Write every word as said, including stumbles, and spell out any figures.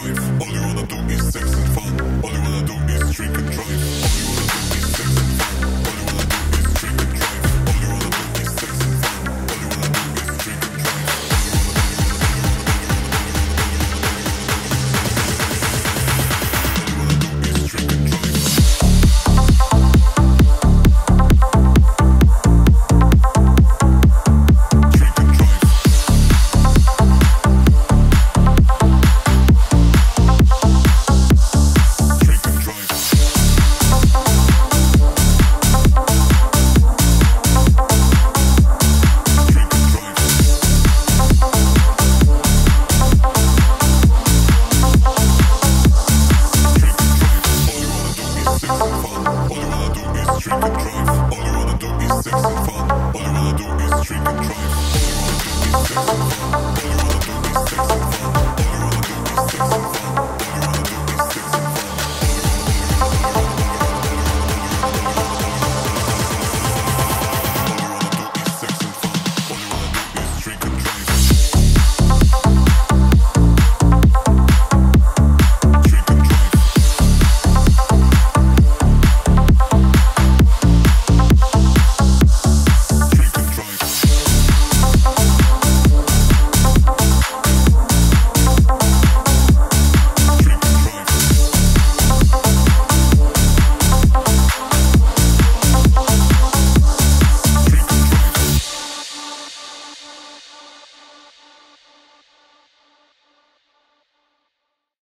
drive. All you wanna do is sex and fun. All you wanna do is drink and drive.